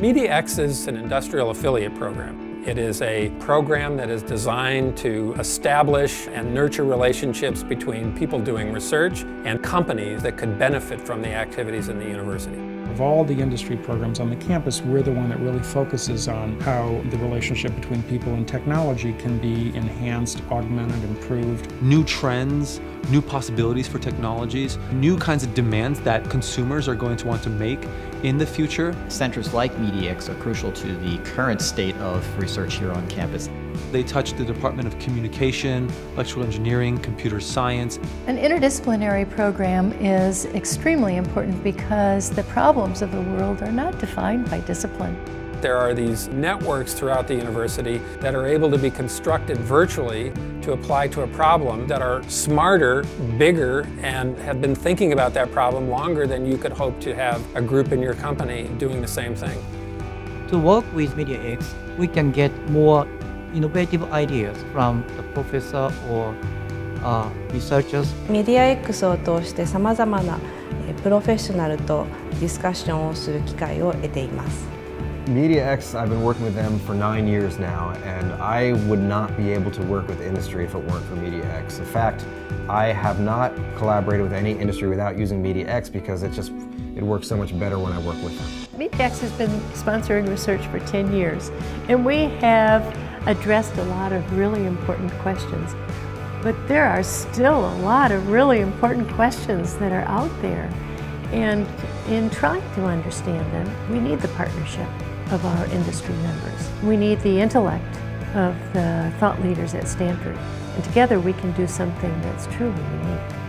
MediaX is an industrial affiliate program. It is a program that is designed to establish and nurture relationships between people doing research and companies that could benefit from the activities in the university. Of all the industry programs on the campus, we're the one that really focuses on how the relationship between people and technology can be enhanced, augmented, improved. New trends, new possibilities for technologies, new kinds of demands that consumers are going to want to make in the future. Centers like MediaX are crucial to the current state of research here on campus. They touch the Department of Communication, Electrical Engineering, Computer Science. An interdisciplinary program is extremely important because the problems of the world are not defined by discipline. There are these networks throughout the university that are able to be constructed virtually to apply to a problem, that are smarter, bigger, and have been thinking about that problem longer than you could hope to have a group in your company doing the same thing. To work with MediaX, we can get more innovative ideas from the professor or researchers. MediaX を通してさまざまなプロフェッショナルとディスカッションをする機会を得ています。MediaX, I've been working with them for 9 years now, and I would not be able to work with industry if it weren't for MediaX. In fact, I have not collaborated with any industry without using MediaX because it works so much better when I work with them. MediaX has been sponsoring research for 10 years, and we have addressed a lot of really important questions. But there are still a lot of really important questions that are out there. And in trying to understand them, we need the partnership of our industry members. We need the intellect of the thought leaders at Stanford. And together we can do something that's truly unique.